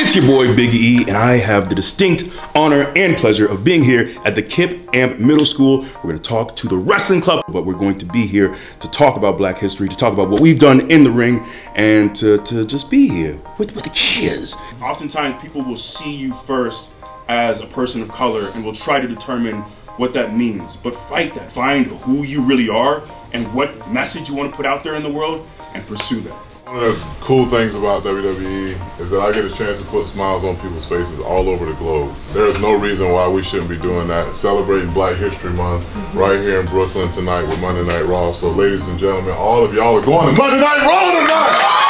It's your boy Big E, and I have the distinct honor and pleasure of being here at the Kip Amp Middle School. We're going to talk to the wrestling club, but we're going to be here to talk about Black history, to talk about what we've done in the ring, and to just be here with the kids. Oftentimes, people will see you first as a person of color and will try to determine what that means, but fight that. Find who you really are and what message you want to put out there in the world and pursue that. One of the cool things about WWE is that I get a chance to put smiles on people's faces all over the globe. There is no reason why we shouldn't be doing that. Celebrating Black History Month right here in Brooklyn tonight with Monday Night Raw. So ladies and gentlemen, all of y'all are going to Monday Night Raw tonight!